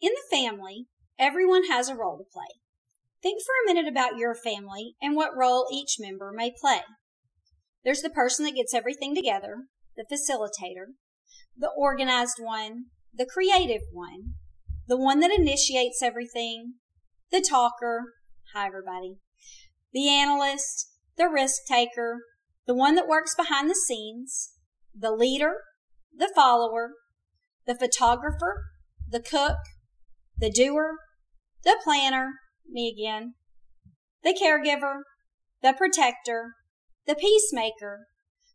In the family, everyone has a role to play. Think for a minute about your family and what role each member may play. There's the person that gets everything together, the facilitator, the organized one, the creative one, the one that initiates everything, the talker, hi everybody, the analyst, the risk taker, the one that works behind the scenes, the leader, the follower, the photographer, the cook, the doer, the planner, me again, the caregiver, the protector, the peacemaker,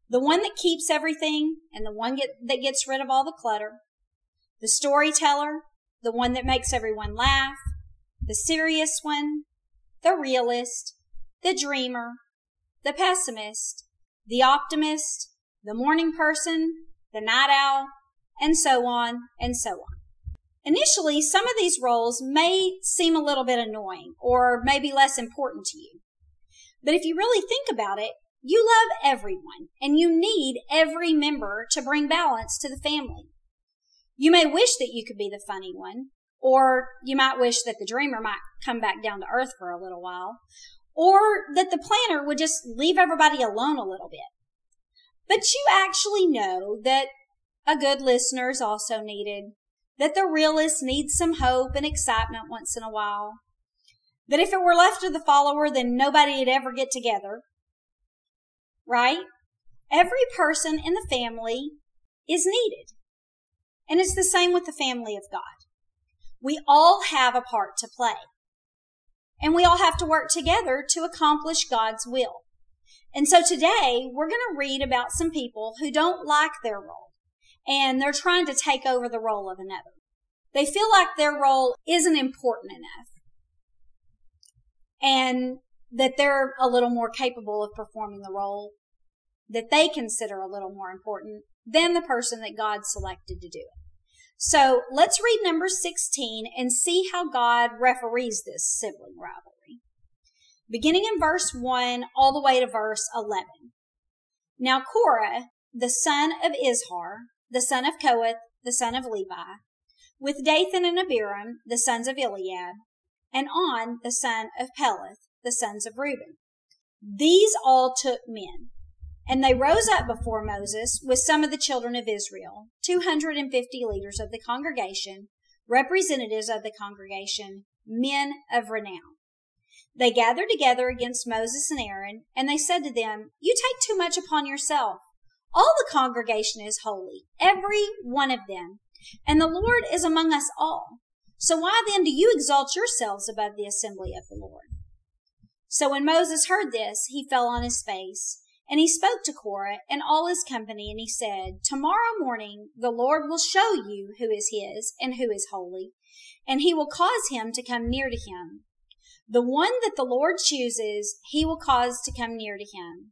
the one that keeps everything and the one that gets rid of all the clutter, the storyteller, the one that makes everyone laugh, the serious one, the realist, the dreamer, the pessimist, the optimist, the morning person, the night owl, and so on and so on. Initially, some of these roles may seem a little bit annoying or maybe less important to you. But if you really think about it, you love everyone and you need every member to bring balance to the family. You may wish that you could be the funny one, or you might wish that the dreamer might come back down to earth for a little while, or that the planner would just leave everybody alone a little bit. But you actually know that a good listener is also needed, that the realist needs some hope and excitement once in a while, that if it were left to the follower, then nobody would ever get together, right? Every person in the family is needed. And it's the same with the family of God. We all have a part to play. And we all have to work together to accomplish God's will. And so today, we're going to read about some people who don't like their role, and they're trying to take over the role of another. They feel like their role isn't important enough and that they're a little more capable of performing the role that they consider a little more important than the person that God selected to do it. So let's read Numbers 16 and see how God referees this sibling rivalry. Beginning in verse 1 all the way to verse 11. Now Korah, the son of Izhar, the son of Kohath, the son of Levi, with Dathan and Abiram, the sons of Eliab, and On, the son of Peleth, the sons of Reuben. These all took men, and they rose up before Moses with some of the children of Israel, 250 leaders of the congregation, representatives of the congregation, men of renown. They gathered together against Moses and Aaron, and they said to them, "You take too much upon yourself. All the congregation is holy, every one of them, and the Lord is among us all. So why then do you exalt yourselves above the assembly of the Lord?" So when Moses heard this, he fell on his face, and he spoke to Korah and all his company, and he said, "Tomorrow morning the Lord will show you who is his and who is holy, and he will cause him to come near to him. The one that the Lord chooses, he will cause to come near to him.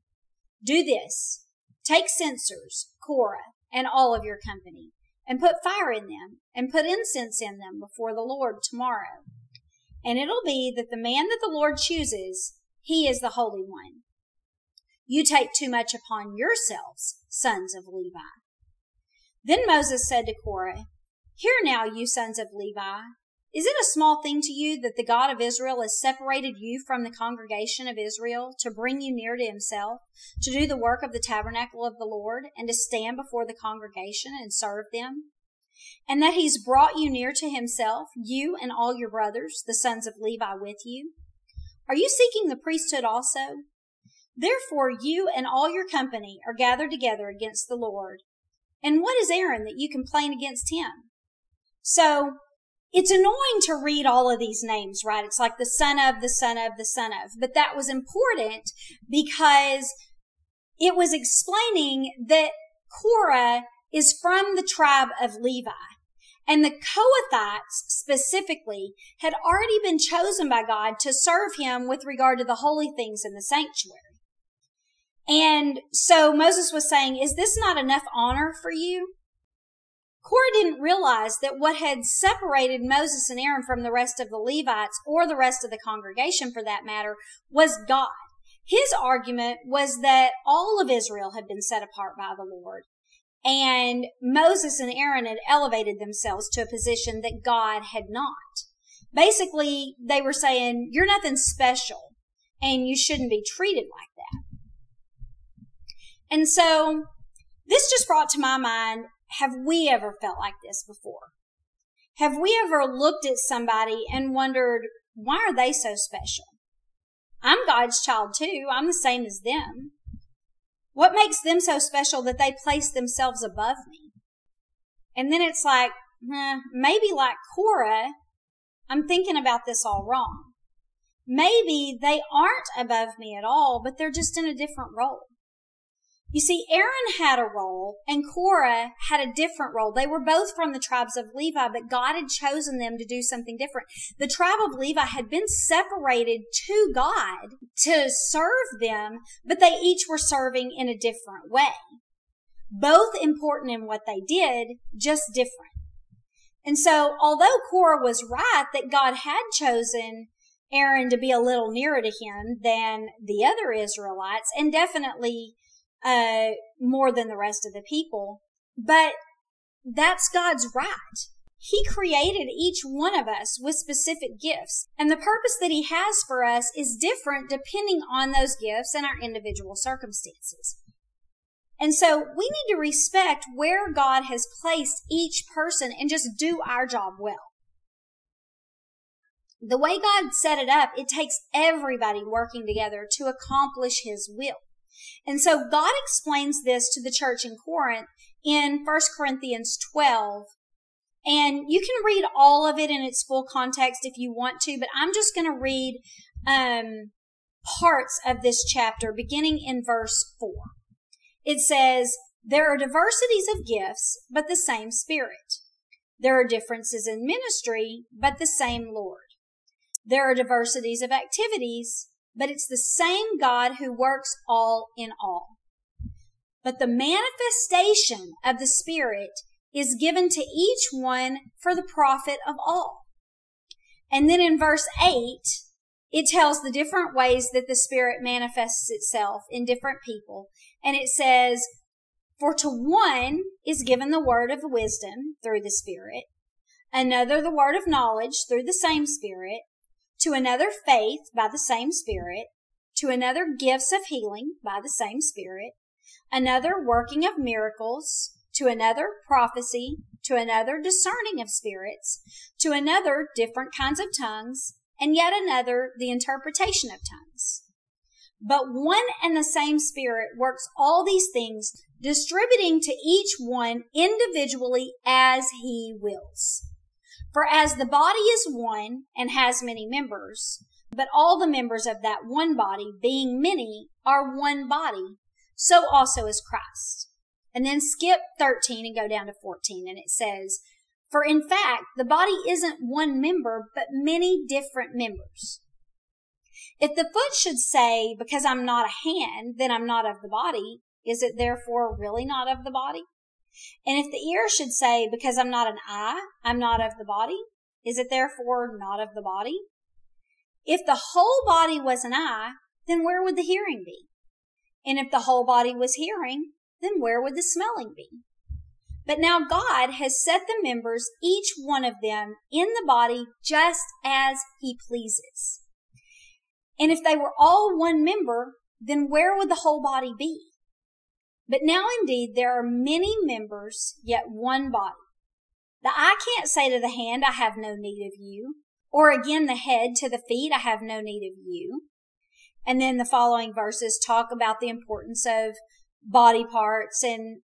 Do this. Take censers, Korah, and all of your company, and put fire in them, and put incense in them before the Lord tomorrow. And it'll be that the man that the Lord chooses, he is the holy one. You take too much upon yourselves, sons of Levi." Then Moses said to Korah, "Hear now, you sons of Levi, is it a small thing to you that the God of Israel has separated you from the congregation of Israel to bring you near to himself, to do the work of the tabernacle of the Lord, and to stand before the congregation and serve them? And that he's brought you near to himself, you and all your brothers, the sons of Levi, with you? Are you seeking the priesthood also? Therefore you and all your company are gathered together against the Lord. And what is Aaron that you complain against him?" So, it's annoying to read all of these names, right? It's like the son of, the son of, the son of. But that was important because it was explaining that Korah is from the tribe of Levi. And the Kohathites specifically had already been chosen by God to serve him with regard to the holy things in the sanctuary. And so Moses was saying, is this not enough honor for you? Korah didn't realize that what had separated Moses and Aaron from the rest of the Levites, or the rest of the congregation for that matter, was God. His argument was that all of Israel had been set apart by the Lord, And Moses and Aaron had elevated themselves to a position that God had not. Basically, they were saying, you're nothing special, and you shouldn't be treated like that. And so this just brought to my mind, have we ever felt like this before? Have we ever looked at somebody and wondered, why are they so special? I'm God's child too. I'm the same as them. What makes them so special that they place themselves above me? And then it's like, maybe like Korah, I'm thinking about this all wrong. Maybe they aren't above me at all, but they're just in a different role. You see, Aaron had a role and Korah had a different role. They were both from the tribes of Levi, but God had chosen them to do something different. The tribe of Levi had been separated to God to serve them, but they each were serving in a different way. Both important in what they did, just different. And so, although Korah was right that God had chosen Aaron to be a little nearer to him than the other Israelites, and definitely more than the rest of the people. But that's God's right. He created each one of us with specific gifts. And the purpose that he has for us is different depending on those gifts and our individual circumstances. And so we need to respect where God has placed each person and just do our job well. The way God set it up, it takes everybody working together to accomplish his will. And so God explains this to the church in Corinth in 1 Corinthians 12. And you can read all of it in its full context if you want to, but I'm just going to read parts of this chapter beginning in verse 4. It says, "There are diversities of gifts, but the same Spirit. There are differences in ministry, but the same Lord. There are diversities of activities, but it's the same God who works all in all. But the manifestation of the Spirit is given to each one for the profit of all." And then in verse 8, it tells the different ways that the Spirit manifests itself in different people. And it says, "For to one is given the word of wisdom through the Spirit, another the word of knowledge through the same Spirit, to another faith by the same Spirit, to another gifts of healing by the same Spirit, another working of miracles, to another prophecy, to another discerning of spirits, to another different kinds of tongues, and yet another the interpretation of tongues. But one and the same Spirit works all these things, distributing to each one individually as he wills. For as the body is one and has many members, but all the members of that one body, being many, are one body, so also is Christ." And then skip 13 and go down to 14, and it says, "For in fact, the body isn't one member, but many different members. If the foot should say, because I'm not a hand, then I'm not of the body, is it therefore really not of the body? And if the ear should say, because I'm not an eye, I'm not of the body, is it therefore not of the body? If the whole body was an eye, then where would the hearing be? And if the whole body was hearing, then where would the smelling be? But now God has set the members, each one of them, in the body just as he pleases. And if they were all one member, then where would the whole body be? But now indeed there are many members, yet one body. The eye can't say to the hand, I have no need of you. Or again, the head to the feet, I have no need of you." And then the following verses talk about the importance of body parts and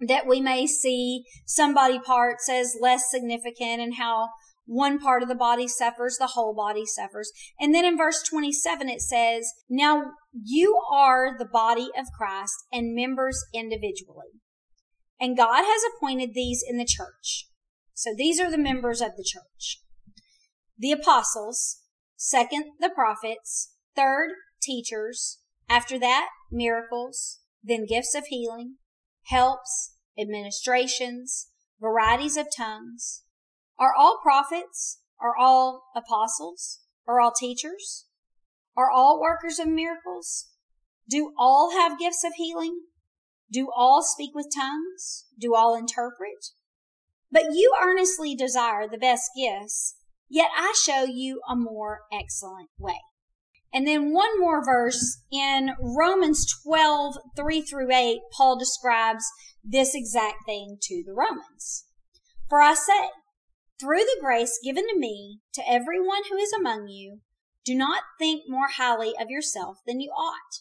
that we may see some body parts as less significant and how one part of the body suffers, the whole body suffers. And then in verse 27, it says, "Now you are the body of Christ and members individually. And God has appointed these in the church." So these are the members of the church. "The apostles, second, the prophets, third, teachers, after that, miracles, then gifts of healing, helps, administrations, varieties of tongues. Are all prophets? Are all apostles? Are all teachers? Are all workers of miracles? Do all have gifts of healing? Do all speak with tongues? Do all interpret? But you earnestly desire the best gifts, yet I show you a more excellent way. And then one more verse in Romans 12, 3-8, Paul describes this exact thing to the Romans. For I say, through the grace given to me, to everyone who is among you, do not think more highly of yourself than you ought,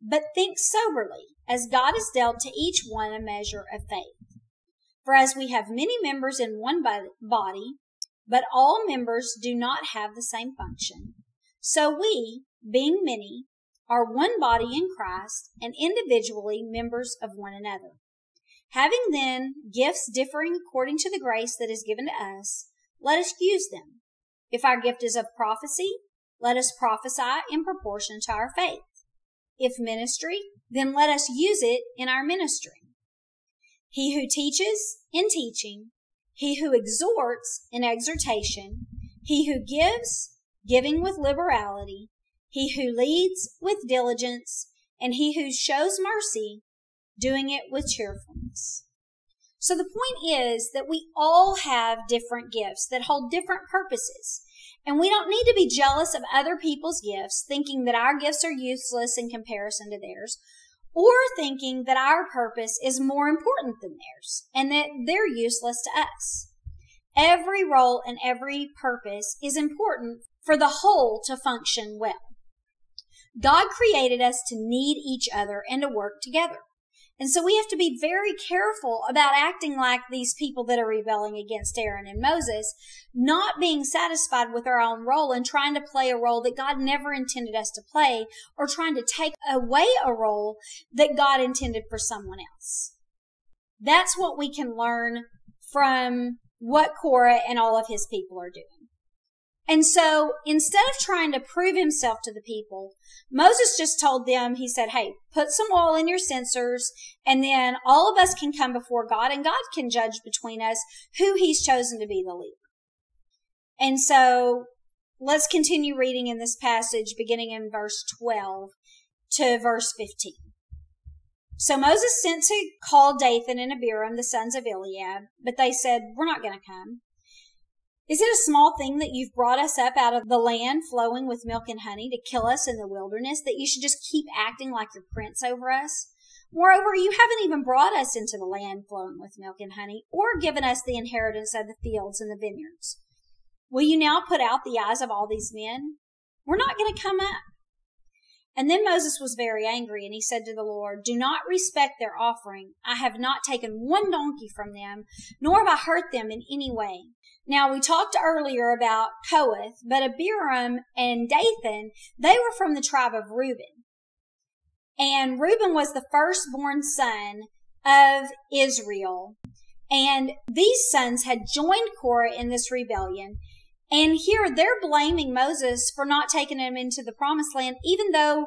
but think soberly, as God has dealt to each one a measure of faith. For as we have many members in one body, but all members do not have the same function, so we, being many, are one body in Christ and individually members of one another. Having then gifts differing according to the grace that is given to us, let us use them. If our gift is of prophecy, let us prophesy in proportion to our faith. If ministry, then let us use it in our ministering. He who teaches, in teaching. He who exhorts, in exhortation. He who gives, giving with liberality. He who leads, with diligence. And he who shows mercy, doing it with cheerfulness. So the point is that we all have different gifts that hold different purposes. And we don't need to be jealous of other people's gifts, thinking that our gifts are useless in comparison to theirs, or thinking that our purpose is more important than theirs and that they're useless to us. Every role and every purpose is important for the whole to function well. God created us to need each other and to work together. And so we have to be very careful about acting like these people that are rebelling against Aaron and Moses, not being satisfied with our own role and trying to play a role that God never intended us to play, or trying to take away a role that God intended for someone else. That's what we can learn from what Korah and all of his people are doing. And so instead of trying to prove himself to the people, Moses just told them, he said, hey, put some oil in your censers, and then all of us can come before God, and God can judge between us who he's chosen to be the leader. And so let's continue reading in this passage, beginning in verse 12 to verse 15. So Moses sent to call Dathan and Abiram, the sons of Eliab, but they said, we're not going to come. Is it a small thing that you've brought us up out of the land flowing with milk and honey to kill us in the wilderness, that you should just keep acting like your prince over us? Moreover, you haven't even brought us into the land flowing with milk and honey, or given us the inheritance of the fields and the vineyards. Will you now put out the eyes of all these men? We're not going to come up. And then Moses was very angry, and he said to the Lord, do not respect their offering. I have not taken one donkey from them, nor have I hurt them in any way. Now, we talked earlier about Kohath, but Abiram and Dathan, they were from the tribe of Reuben. And Reuben was the firstborn son of Israel. And these sons had joined Korah in this rebellion. And here they're blaming Moses for not taking them into the Promised Land, even though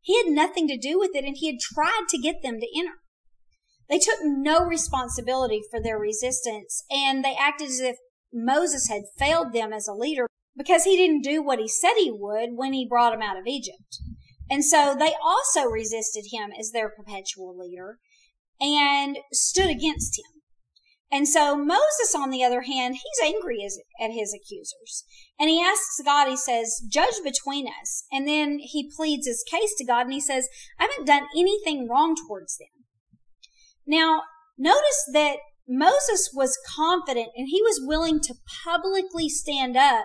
he had nothing to do with it and he had tried to get them to enter. They took no responsibility for their resistance, and they acted as if Moses had failed them as a leader because he didn't do what he said he would when he brought them out of Egypt. And so they also resisted him as their perpetual leader and stood against him. And so Moses, on the other hand, he's angry at his accusers. And he asks God, he says, judge between us. And then he pleads his case to God, and he says, I haven't done anything wrong towards them. Now, notice that Moses was confident and he was willing to publicly stand up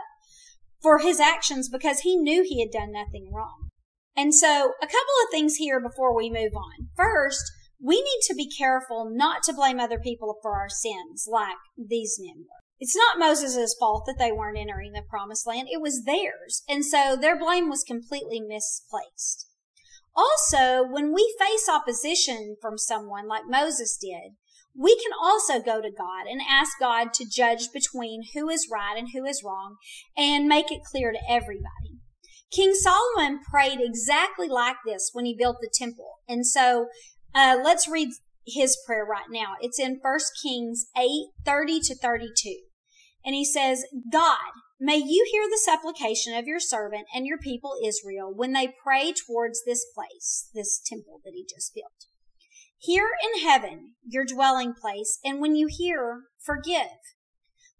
for his actions because he knew he had done nothing wrong. And so a couple of things here before we move on. First, we need to be careful not to blame other people for our sins like these men were. It's not Moses' fault that they weren't entering the Promised Land. It was theirs. And so their blame was completely misplaced. Also, when we face opposition from someone like Moses did, we can also go to God and ask God to judge between who is right and who is wrong and make it clear to everybody. King Solomon prayed exactly like this when he built the temple. And so let's read his prayer right now. It's in 1 Kings 8, 30-32. And he says, God, may you hear the supplication of your servant and your people Israel when they pray towards this place, this temple that he just built. Here in heaven, your dwelling place, and when you hear, forgive.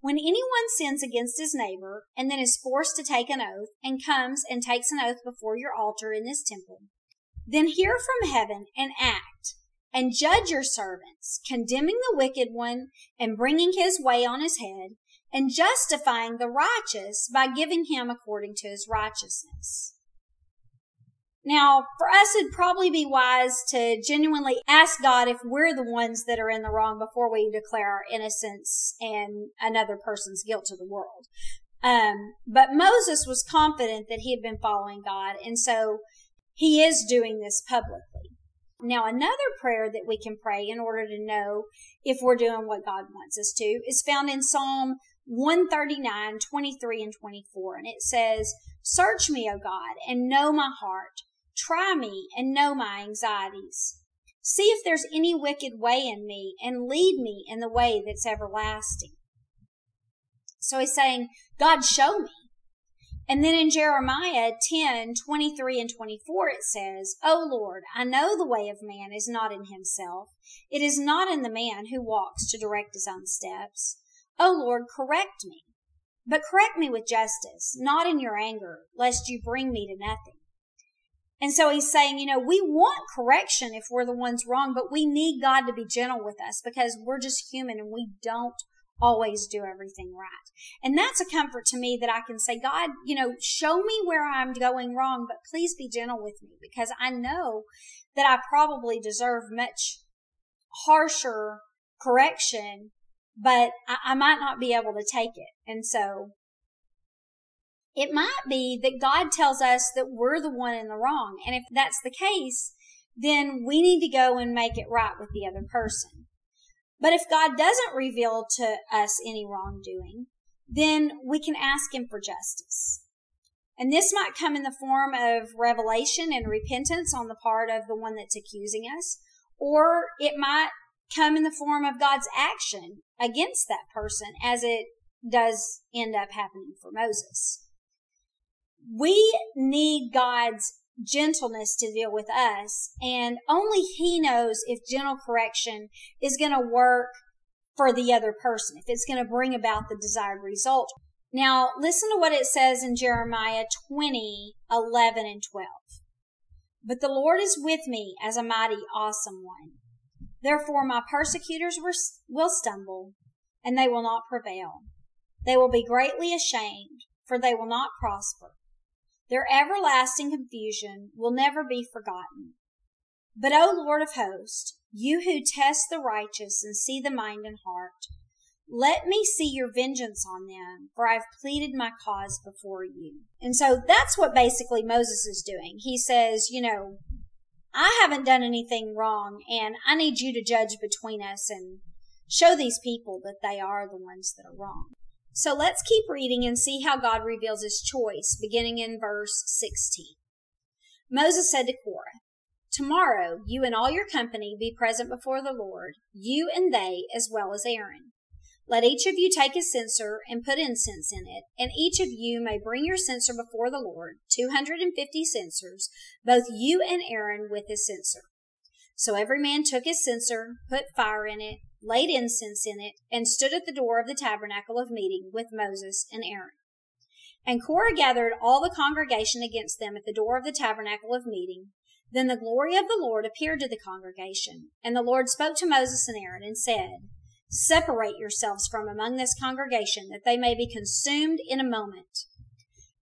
When anyone sins against his neighbor and then is forced to take an oath and comes and takes an oath before your altar in this temple, then hear from heaven and act and judge your servants, condemning the wicked one and bringing his way on his head and justifying the righteous by giving him according to his righteousness. Now, for us, it'd probably be wise to genuinely ask God if we're the ones that are in the wrong before we declare our innocence and another person's guilt to the world. But Moses was confident that he had been following God, and so he is doing this publicly. Now, another prayer that we can pray in order to know if we're doing what God wants us to is found in Psalm 139, 23, and 24, and it says, "Search me, O God, and know my heart. Try me and know my anxieties. See if there's any wicked way in me, and lead me in the way that's everlasting." So he's saying, God, show me. And then in Jeremiah 10, 23 and 24, it says, "O Lord, I know the way of man is not in himself. It is not in the man who walks to direct his own steps. O Lord, correct me. But correct me with justice, not in your anger, lest you bring me to nothing." And so he's saying, we want correction if we're the ones wrong, but we need God to be gentle with us because we're just human and we don't always do everything right. And that's a comfort to me that I can say, God, show me where I'm going wrong, but please be gentle with me because I know that I probably deserve much harsher correction, but I might not be able to take it. And so it might be that God tells us that we're the one in the wrong. And if that's the case, then we need to go and make it right with the other person. But if God doesn't reveal to us any wrongdoing, then we can ask him for justice. And this might come in the form of revelation and repentance on the part of the one that's accusing us, or it might come in the form of God's action against that person, as it does end up happening for Moses. We need God's gentleness to deal with us, and only he knows if gentle correction is going to work for the other person, if it's going to bring about the desired result. Now, listen to what it says in Jeremiah 20, 11 and 12. "But the Lord is with me as a mighty, awesome one. Therefore, my persecutors will stumble, and they will not prevail. They will be greatly ashamed, for they will not prosper. Their everlasting confusion will never be forgotten. But, O Lord of hosts, you who test the righteous and see the mind and heart, let me see your vengeance on them, for I've pleaded my cause before you." And so that's what basically Moses is doing. He says, I haven't done anything wrong, and I need you to judge between us and show these people that they are the ones that are wrong. So let's keep reading and see how God reveals his choice, beginning in verse 16. "Moses said to Korah, 'Tomorrow you and all your company be present before the Lord, you and they as well as Aaron. Let each of you take a censer and put incense in it, and each of you may bring your censer before the Lord, 250 censers, both you and Aaron with his censer.' So every man took his censer, put fire in it, laid incense in it, and stood at the door of the tabernacle of meeting with Moses and Aaron. And Korah gathered all the congregation against them at the door of the tabernacle of meeting. Then the glory of the Lord appeared to the congregation, and the Lord spoke to Moses and Aaron and said, 'Separate yourselves from among this congregation, that they may be consumed in a moment.'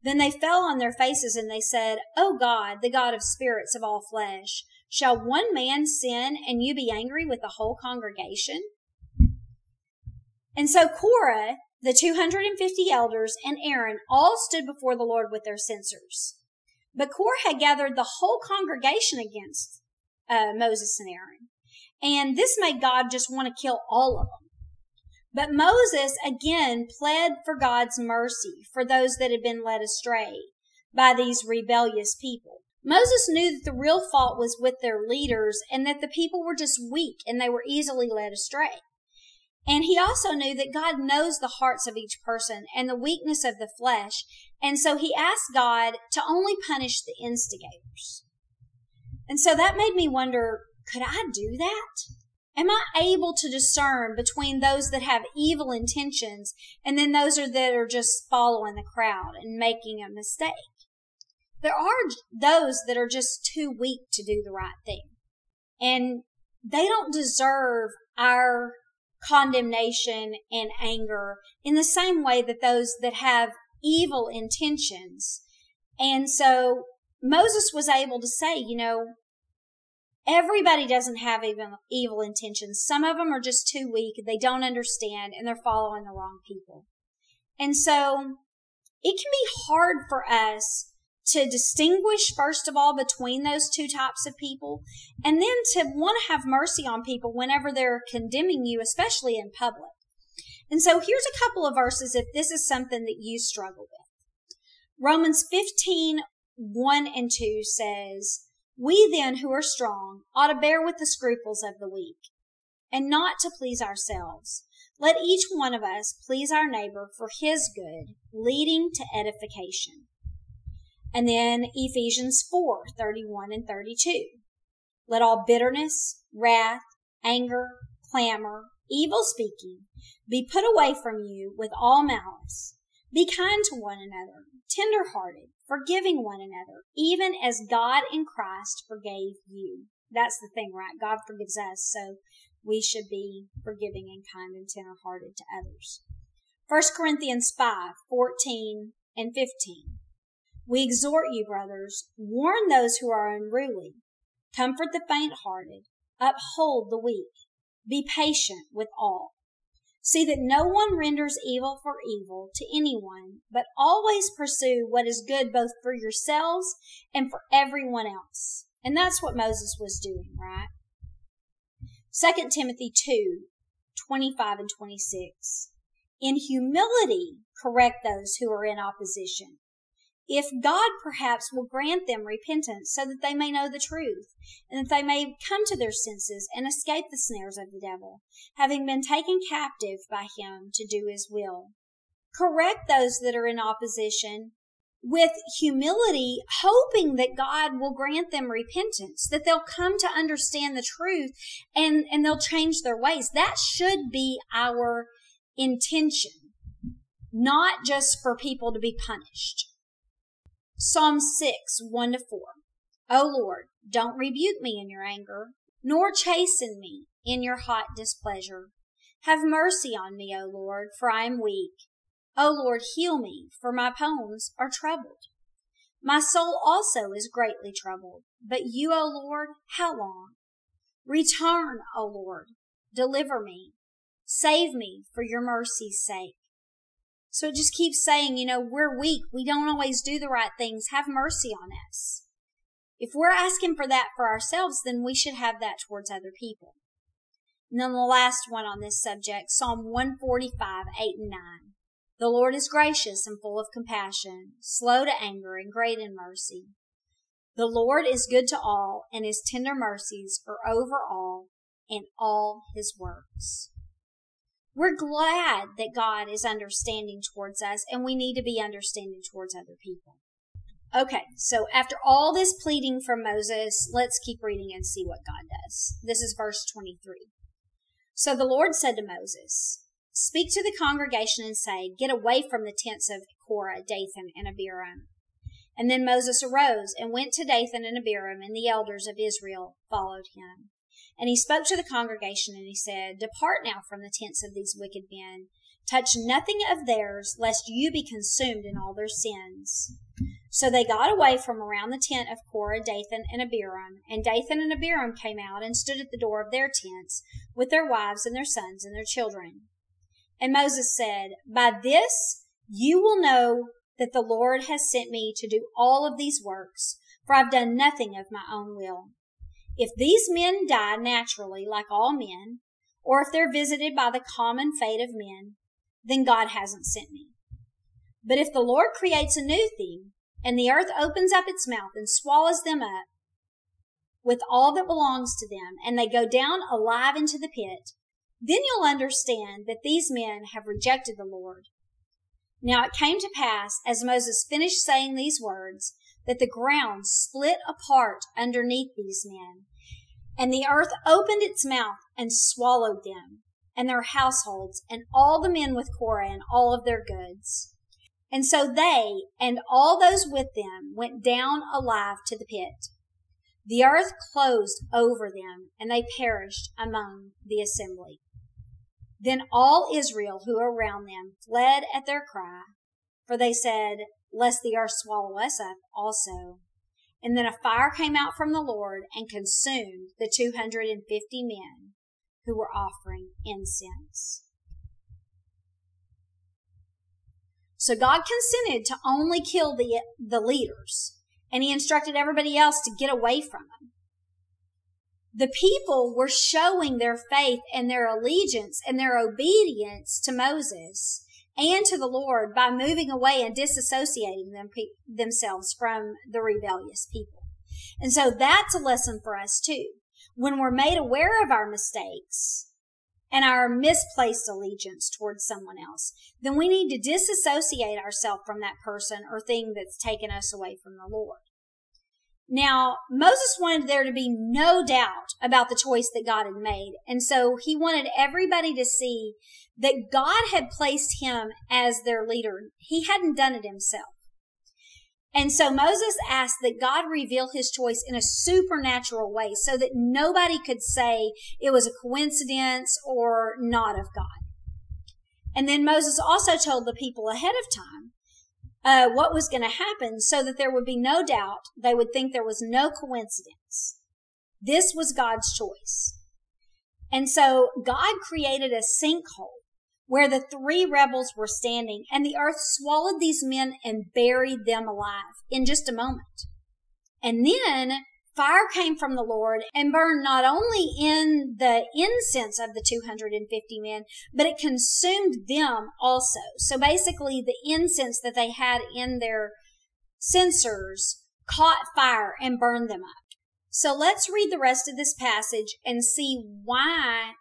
Then they fell on their faces, and they said, 'O God, the God of spirits of all flesh, shall one man sin, and you be angry with the whole congregation?' And so Korah, the 250 elders, and Aaron all stood before the Lord with their censers. But Korah had gathered the whole congregation against Moses and Aaron. And this made God just want to kill all of them. But Moses again pled for God's mercy for those that had been led astray by these rebellious people. Moses knew that the real fault was with their leaders and that the people were just weak and they were easily led astray. And he also knew that God knows the hearts of each person and the weakness of the flesh. And so he asked God to only punish the instigators. And so that made me wonder, could I do that? Am I able to discern between those that have evil intentions and then those that are just following the crowd and making a mistake? There are those that are just too weak to do the right thing, and they don't deserve our condemnation and anger in the same way that those that have evil intentions. And so Moses was able to say, you know, everybody doesn't have evil intentions. Some of them are just too weak. They don't understand, and they're following the wrong people. And so it can be hard for us to distinguish, first of all, between those two types of people, and then to want to have mercy on people whenever they're condemning you, especially in public. And so here's a couple of verses if this is something that you struggle with. Romans 15:1-2 says, "We then who are strong ought to bear with the scruples of the weak, and not to please ourselves. Let each one of us please our neighbor for his good, leading to edification." And then Ephesians 4:31-32. "Let all bitterness, wrath, anger, clamor, evil speaking be put away from you with all malice. Be kind to one another, tender-hearted, forgiving one another, even as God in Christ forgave you." That's the thing, right? God forgives us, so we should be forgiving and kind and tender-hearted to others. 1 Corinthians 5:14-15. "We exhort you, brothers, warn those who are unruly, comfort the faint-hearted, uphold the weak, be patient with all. See that no one renders evil for evil to anyone, but always pursue what is good both for yourselves and for everyone else." And that's what Moses was doing, right? 2 Timothy 2:25-26. "In humility, correct those who are in opposition, if God perhaps will grant them repentance so that they may know the truth, and that they may come to their senses and escape the snares of the devil, having been taken captive by him to do his will. Correct those that are in opposition with humility, hoping that God will grant them repentance, that they'll come to understand the truth and they'll change their ways." That should be our intention, not just for people to be punished. Psalm 6:1-4. "O Lord, don't rebuke me in your anger, nor chasten me in your hot displeasure. Have mercy on me, O Lord, for I am weak. O Lord, heal me, for my bones are troubled. My soul also is greatly troubled, but you, O Lord, how long? Return, O Lord, deliver me. Save me for your mercy's sake." So it just keeps saying, you know, we're weak. We don't always do the right things. Have mercy on us. If we're asking for that for ourselves, then we should have that towards other people. And then the last one on this subject, Psalm 145:8-9. "The Lord is gracious and full of compassion, slow to anger and great in mercy. The Lord is good to all, and his tender mercies are over all and all his works." We're glad that God is understanding towards us, and we need to be understanding towards other people. Okay, so after all this pleading from Moses, let's keep reading and see what God does. This is verse 23. "So the Lord said to Moses, 'Speak to the congregation and say, get away from the tents of Korah, Dathan, and Abiram.' And then Moses arose and went to Dathan and Abiram, and the elders of Israel followed him. And he spoke to the congregation, and he said, 'Depart now from the tents of these wicked men. Touch nothing of theirs, lest you be consumed in all their sins.' So they got away from around the tent of Korah, Dathan, and Abiram. And Dathan and Abiram came out and stood at the door of their tents with their wives and their sons and their children. And Moses said, 'By this you will know that the Lord has sent me to do all of these works, for I've done nothing of my own will. If these men die naturally, like all men, or if they're visited by the common fate of men, then God hasn't sent me. But if the Lord creates a new thing, and the earth opens up its mouth and swallows them up with all that belongs to them, and they go down alive into the pit, then you'll understand that these men have rejected the Lord.' Now it came to pass, as Moses finished saying these words, that the ground split apart underneath these men, And the earth opened its mouth and swallowed them and their households and all the men with Korah and all of their goods. And so they and all those with them went down alive to the pit. The earth closed over them, and they perished among the assembly. Then all Israel who were around them fled at their cry, for they said, lest the earth swallow us up also. And then a fire came out from the Lord and consumed the 250 men who were offering incense. So God consented to only kill the leaders, and he instructed everybody else to get away from them. The people were showing their faith and their allegiance and their obedience to Moses and to the Lord by moving away and disassociating themselves from the rebellious people. And so that's a lesson for us too. When we're made aware of our mistakes and our misplaced allegiance towards someone else, then we need to disassociate ourselves from that person or thing that's taken us away from the Lord. Now, Moses wanted there to be no doubt about the choice that God had made, and so he wanted everybody to see that God had placed him as their leader. He hadn't done it himself. And so Moses asked that God reveal his choice in a supernatural way so that nobody could say it was a coincidence or not of God. And then Moses also told the people ahead of time what was going to happen so that there would be no doubt. They would think there was no coincidence. This was God's choice. And so God created a sinkhole where the three rebels were standing, and the earth swallowed these men and buried them alive in just a moment. And then fire came from the Lord and burned not only in the incense of the 250 men, but it consumed them also. So basically the incense that they had in their censers caught fire and burned them up. So let's read the rest of this passage and see why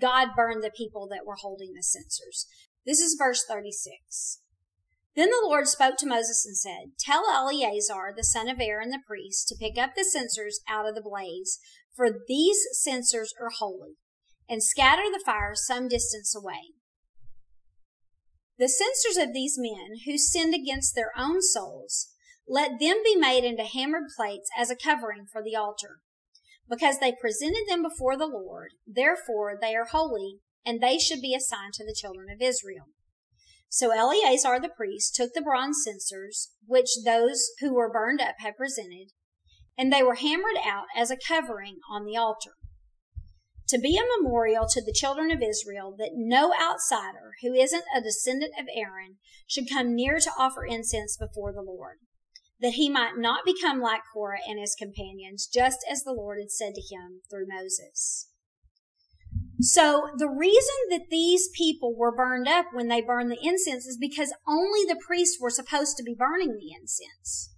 God burned the people that were holding the censers. This is verse 36. Then the Lord spoke to Moses and said, tell Eleazar, the son of Aaron the priest, to pick up the censers out of the blaze, for these censers are holy, and scatter the fire some distance away. The censers of these men who sinned against their own souls, let them be made into hammered plates as a covering for the altar. Because they presented them before the Lord, therefore they are holy, and they should be assigned to the children of Israel. So Eleazar the priest took the bronze censers, which those who were burned up had presented, and they were hammered out as a covering on the altar, to be a memorial to the children of Israel that no outsider who isn't a descendant of Aaron should come near to offer incense before the Lord, that he might not become like Korah and his companions, just as the Lord had said to him through Moses. So the reason that these people were burned up when they burned the incense is because only the priests were supposed to be burning the incense.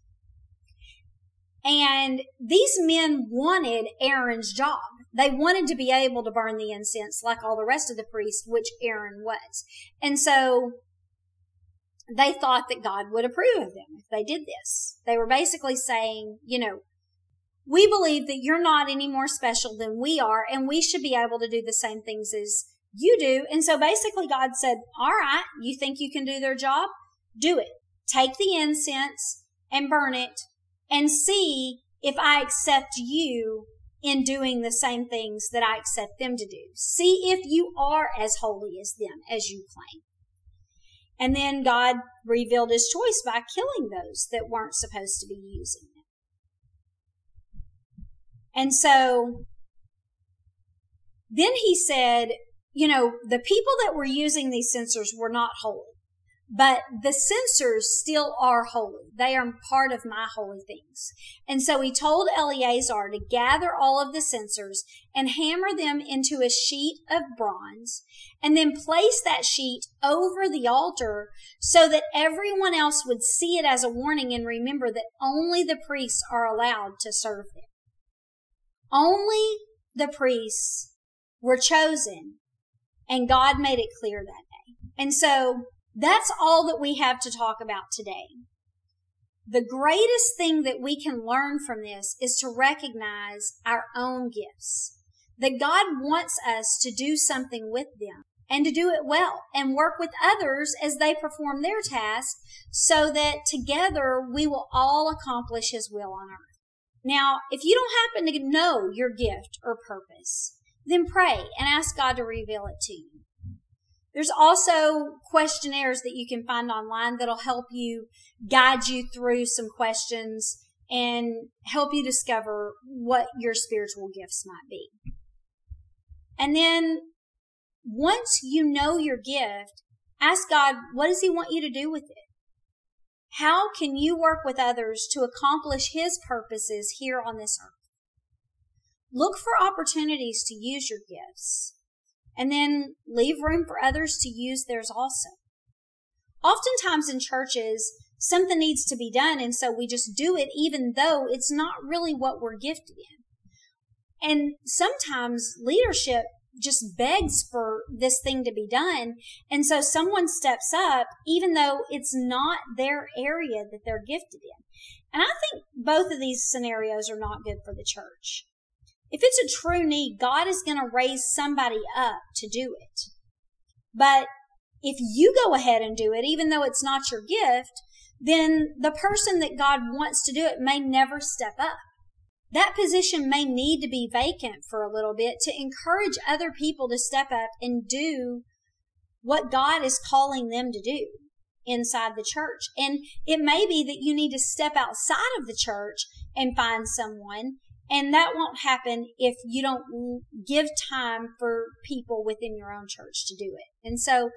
And these men wanted Aaron's job. They wanted to be able to burn the incense like all the rest of the priests, which Aaron was. And so they thought that God would approve of them if they did this. They were basically saying, you know, we believe that you're not any more special than we are, and we should be able to do the same things as you do. And so basically God said, all right, you think you can do their job? Do it. Take the incense and burn it and see if I accept you in doing the same things that I accept them to do. See if you are as holy as them, as you claim. And then God revealed his choice by killing those that weren't supposed to be using them. And so then he said, you know, the people that were using these censers were not holy, but the censers still are holy. They are part of my holy things. And so he told Eleazar to gather all of the censers and hammer them into a sheet of bronze, and then place that sheet over the altar so that everyone else would see it as a warning and remember that only the priests are allowed to serve them. Only the priests were chosen, and God made it clear that day. And so that's all that we have to talk about today. The greatest thing that we can learn from this is to recognize our own gifts, that God wants us to do something with them and to do it well and work with others as they perform their task so that together we will all accomplish His will on earth. Now, if you don't happen to know your gift or purpose, then pray and ask God to reveal it to you. There's also questionnaires that you can find online that'll help you, guide you through some questions and help you discover what your spiritual gifts might be. And then once you know your gift, ask God, what does He want you to do with it? How can you work with others to accomplish His purposes here on this earth? Look for opportunities to use your gifts, and then leave room for others to use theirs also. Oftentimes in churches, something needs to be done, and so we just do it even though it's not really what we're gifted in. And sometimes leadership just begs for this thing to be done. And so someone steps up, even though it's not their area that they're gifted in. And I think both of these scenarios are not good for the church. If it's a true need, God is going to raise somebody up to do it. But if you go ahead and do it, even though it's not your gift, then the person that God wants to do it may never step up. That position may need to be vacant for a little bit to encourage other people to step up and do what God is calling them to do inside the church. And it may be that you need to step outside of the church and find someone, and that won't happen if you don't give time for people within your own church to do it. And so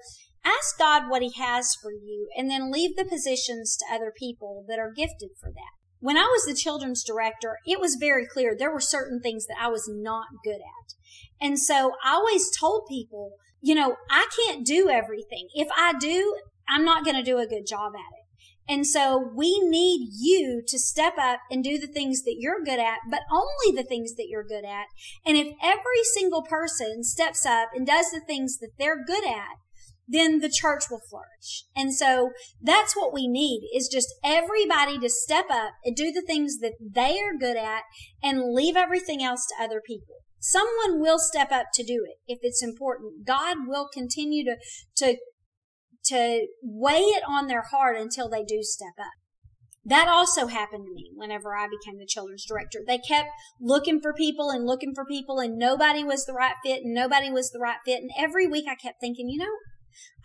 ask God what He has for you, and then leave the positions to other people that are gifted for that. When I was the children's director, it was very clear there were certain things that I was not good at. And so I always told people, you know, I can't do everything. If I do, I'm not going to do a good job at it. And so we need you to step up and do the things that you're good at, but only the things that you're good at. And if every single person steps up and does the things that they're good at, then the church will flourish. And so that's what we need, is just everybody to step up and do the things that they are good at and leave everything else to other people. Someone will step up to do it if it's important. God will continue to weigh it on their heart until they do step up. That also happened to me whenever I became the children's director. They kept looking for people, and nobody was the right fit, and nobody was the right fit. And every week I kept thinking, you know,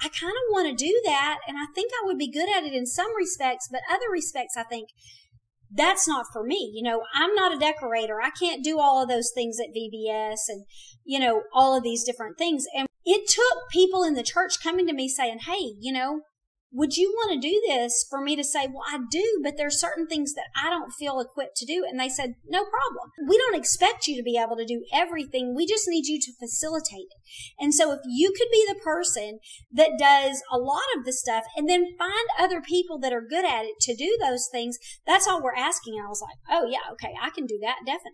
I kind of want to do that, and I think I would be good at it in some respects, but other respects I think that's not for me. You know, I'm not a decorator. I can't do all of those things at VBS and, you know, all of these different things. And it took people in the church coming to me saying, hey, you know, would you want to do this, for me to say, well, I do, but there are certain things that I don't feel equipped to do. And they said, no problem. We don't expect you to be able to do everything. We just need you to facilitate it. And so if you could be the person that does a lot of the stuff and then find other people that are good at it to do those things, that's all we're asking. And I was like, oh yeah, okay, I can do that, definitely.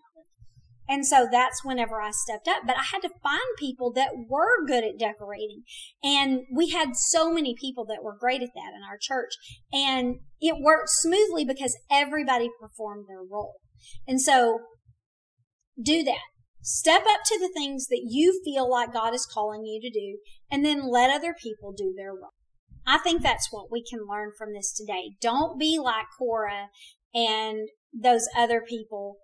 And so that's whenever I stepped up. But I had to find people that were good at decorating. And we had so many people that were great at that in our church. And it worked smoothly because everybody performed their role. And so do that. Step up to the things that you feel like God is calling you to do, and then let other people do their role. I think that's what we can learn from this today. Don't be like Korah and those other people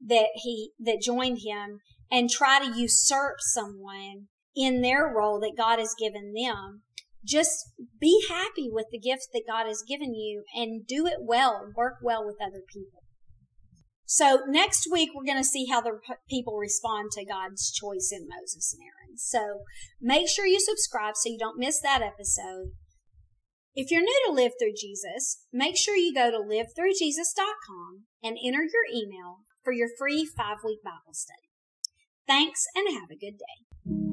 that joined him and try to usurp someone in their role that God has given them. Just be happy with the gift that God has given you and do it well, work well with other people. So next week, we're going to see how the people respond to God's choice in Moses and Aaron. So make sure you subscribe so you don't miss that episode. If you're new to Live Through Jesus, make sure you go to livethrujesus.com and enter your email for your free 5-week Bible study. Thanks, and have a good day.